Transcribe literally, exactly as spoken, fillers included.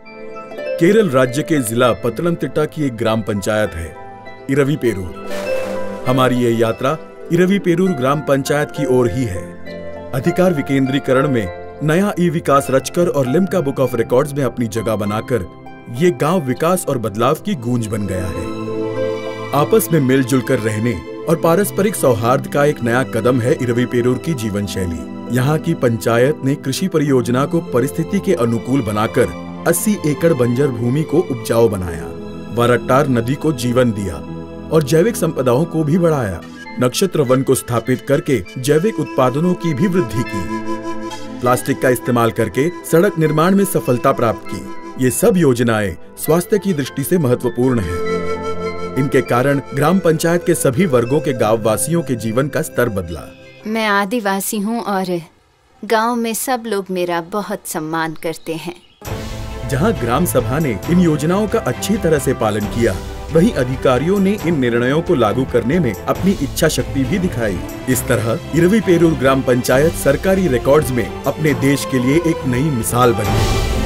केरल राज्य के जिला पतनमतिट्टा की एक ग्राम पंचायत है इरविपेरूर। हमारी ये यात्रा इरविपेरूर ग्राम पंचायत की ओर ही है। अधिकार विकेंद्रीकरण में नया ई विकास रचकर और लिमका बुक ऑफ रिकॉर्ड्स में अपनी जगह बनाकर ये गांव विकास और बदलाव की गूंज बन गया है। आपस में मिलजुल कर रहने और पारस्परिक सौहार्द का एक नया कदम है इरविपेरूर की जीवन शैली। यहाँ की पंचायत ने कृषि परियोजना को परिस्थिति के अनुकूल बनाकर अस्सी एकड़ बंजर भूमि को उपजाऊ बनाया, वरट्टार नदी को जीवन दिया और जैविक संपदाओं को भी बढ़ाया। नक्षत्र वन को स्थापित करके जैविक उत्पादनों की भी वृद्धि की, प्लास्टिक का इस्तेमाल करके सड़क निर्माण में सफलता प्राप्त की। ये सब योजनाएं स्वास्थ्य की दृष्टि से महत्वपूर्ण हैं। इनके कारण ग्राम पंचायत के सभी वर्गों के गाँव वासियों के जीवन का स्तर बदला। मैं आदिवासी हूँ और गाँव में सब लोग मेरा बहुत सम्मान करते हैं। जहां ग्राम सभा ने इन योजनाओं का अच्छी तरह से पालन किया, वहीं अधिकारियों ने इन निर्णयों को लागू करने में अपनी इच्छा शक्ति भी दिखाई। इस तरह इरविपेरूर ग्राम पंचायत सरकारी रिकॉर्ड्स में अपने देश के लिए एक नई मिसाल बनी।